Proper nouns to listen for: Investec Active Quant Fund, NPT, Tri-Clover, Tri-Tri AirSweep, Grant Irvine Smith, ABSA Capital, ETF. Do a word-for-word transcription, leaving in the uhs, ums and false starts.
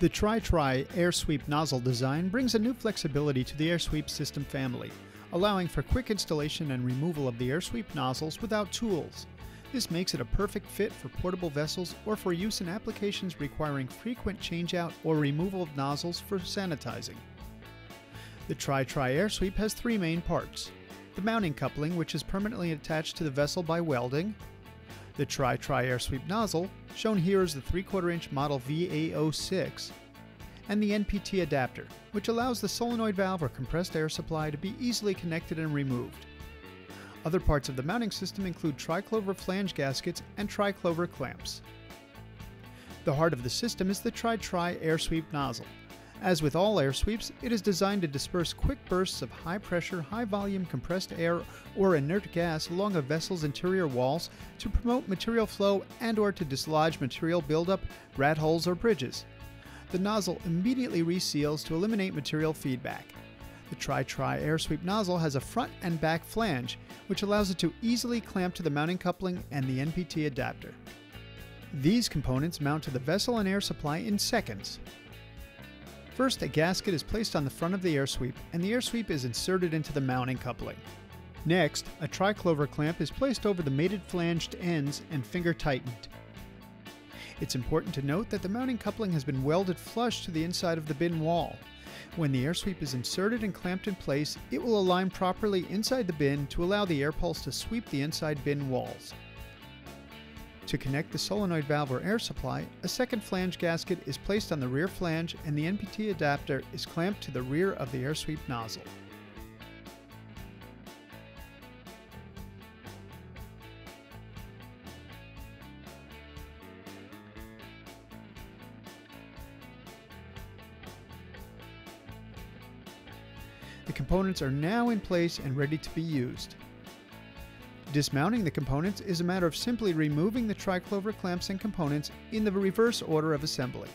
The Tri-Tri AirSweep nozzle design brings a new flexibility to the AirSweep system family, allowing for quick installation and removal of the AirSweep nozzles without tools. This makes it a perfect fit for portable vessels or for use in applications requiring frequent changeout or removal of nozzles for sanitizing. The Tri-Tri AirSweep has three main parts: the mounting coupling, which is permanently attached to the vessel by welding; the Tri-Tri AirSweep nozzle, shown here is the three quarter inch model V A zero six, and the N P T adapter, which allows the solenoid valve or compressed air supply to be easily connected and removed. Other parts of the mounting system include Tri-Clover flange gaskets and Tri-Clover clamps. The heart of the system is the Tri-Tri AirSweep nozzle. As with all AirSweeps, it is designed to disperse quick bursts of high-pressure, high-volume compressed air or inert gas along a vessel's interior walls to promote material flow and or to dislodge material buildup, rat holes, or bridges. The nozzle immediately reseals to eliminate material feedback. The Tri-Tri AirSweep nozzle has a front and back flange, which allows it to easily clamp to the mounting coupling and the N P T adapter. These components mount to the vessel and air supply in seconds. First, a gasket is placed on the front of the AirSweep, and the AirSweep is inserted into the mounting coupling. Next, a Tri-Clover clamp is placed over the mated flanged ends and finger tightened. It's important to note that the mounting coupling has been welded flush to the inside of the bin wall. When the AirSweep is inserted and clamped in place, it will align properly inside the bin to allow the air pulse to sweep the inside bin walls. To connect the solenoid valve or air supply, a second flange gasket is placed on the rear flange and the N P T adapter is clamped to the rear of the AirSweep nozzle. The components are now in place and ready to be used. Dismounting the components is a matter of simply removing the Tri-Clover clamps and components in the reverse order of assembly.